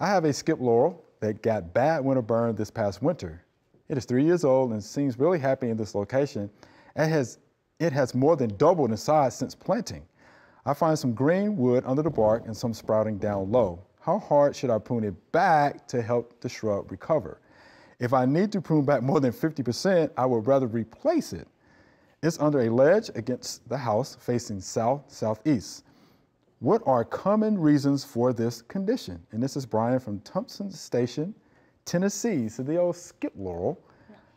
I have a Schip laurel that got bad winter burn this past winter. It is 3 years old and seems really happy in this location. It has more than doubled in size since planting. I find some green wood under the bark and some sprouting down low. How hard should I prune it back to help the shrub recover? If I need to prune back more than 50%, I would rather replace it. It's under a ledge against the house facing south-southeast. What are common reasons for this condition? And this is Brian from Thompson Station, Tennessee. So the old Schip laurel,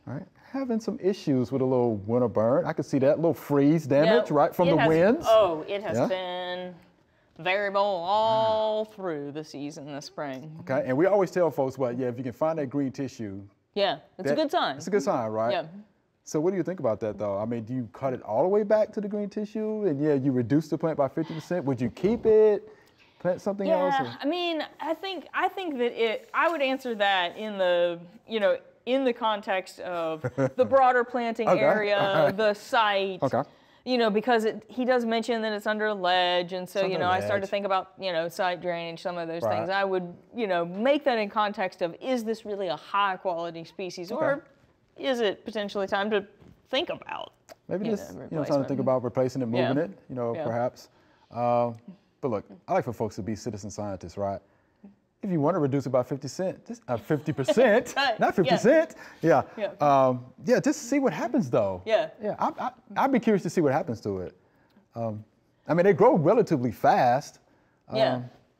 all right, having some issues with a little winter burn. I could see that little freeze damage, right, from the winds. Oh, it has been variable all through the season this spring. Okay, and we always tell folks, well, if you can find that green tissue. Yeah, it's a good sign. It's a good sign, right? Yeah. So what do you think about that, though? I mean, do you cut it all the way back to the green tissue? And, you reduce the plant by 50%. Would you keep it, plant something else? Or? I mean, I think that I would answer that in the, in the context of the broader planting area, the site. Okay. Because he does mention that it's under a ledge. And so, I started to think about, site drainage, some of those things. I would, make that in context of, is this really a high-quality species or is it potentially time to think about? Maybe just, time to think about replacing it, moving it, perhaps. But look, I like for folks to be citizen scientists, right? If you want to reduce it by 50%, not 50%. Yeah. Just see what happens, though. Yeah. Yeah, I'd be curious to see what happens to it. I mean, they grow relatively fast.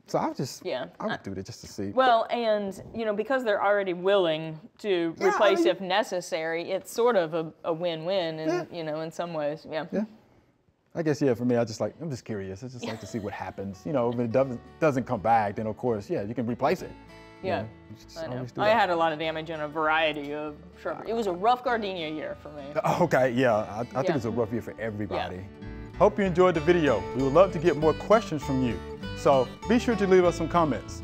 So I would do it just to see. Well, and because they're already willing to replace if necessary, it's sort of a win-win, in some ways. Yeah. Yeah. I guess for me, I'm just curious. I just like to see what happens. If it doesn't come back, then of course, you can replace it. Yeah. I had a lot of damage in a variety of shrubbery. It was a rough gardenia year for me. Okay. Yeah. I think it's a rough year for everybody. Yeah. Hope you enjoyed the video. We would love to get more questions from you. So be sure to leave us some comments.